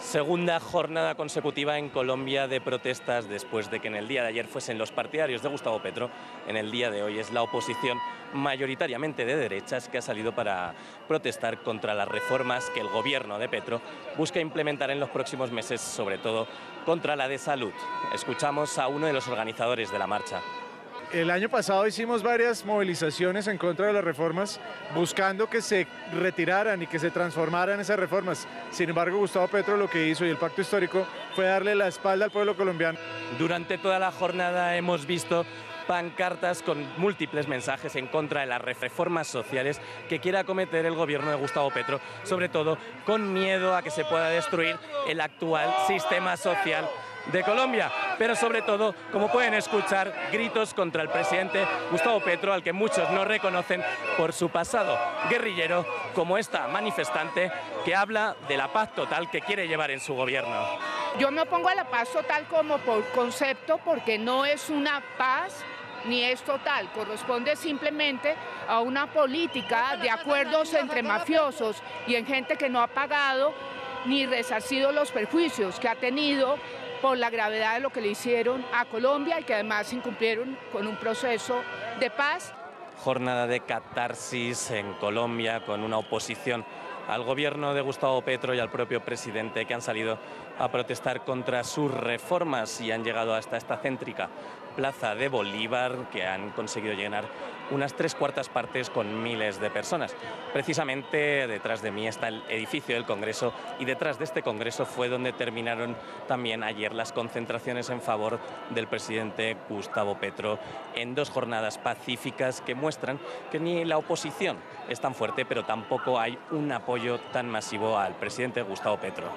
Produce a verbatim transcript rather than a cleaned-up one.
Segunda jornada consecutiva en Colombia de protestas después de que en el día de ayer fuesen los partidarios de Gustavo Petro. En el día de hoy es la oposición mayoritariamente de derechas que ha salido para protestar contra las reformas que el gobierno de Petro busca implementar en los próximos meses, sobre todo contra la de salud. Escuchamos a uno de los organizadores de la marcha. El año pasado hicimos varias movilizaciones en contra de las reformas, buscando que se retiraran y que se transformaran esas reformas. Sin embargo, Gustavo Petro lo que hizo y el pacto histórico fue darle la espalda al pueblo colombiano. Durante toda la jornada hemos visto pancartas con múltiples mensajes en contra de las reformas sociales que quiere acometer el gobierno de Gustavo Petro, sobre todo con miedo a que se pueda destruir el actual sistema social de Colombia, pero sobre todo, como pueden escuchar, gritos contra el presidente Gustavo Petro, al que muchos no reconocen por su pasado guerrillero, como esta manifestante que habla de la paz total que quiere llevar en su gobierno. Yo me opongo a la paz total como por concepto, porque no es una paz ni es total, corresponde simplemente a una política de acuerdos entre mafiosos y en gente que no ha pagado ni resarcido los perjuicios que ha tenido por la gravedad de lo que le hicieron a Colombia y que además incumplieron con un proceso de paz. Jornada de catarsis en Colombia, con una oposición al gobierno de Gustavo Petro y al propio presidente, que han salido a protestar contra sus reformas y han llegado hasta esta céntrica Plaza de Bolívar, que han conseguido llenar unas tres cuartas partes con miles de personas. Precisamente detrás de mí está el edificio del Congreso, y detrás de este Congreso fue donde terminaron también ayer las concentraciones en favor del presidente Gustavo Petro, en dos jornadas pacíficas que muestran que ni la oposición es tan fuerte, pero tampoco hay un apoyo tan masivo al presidente Gustavo Petro.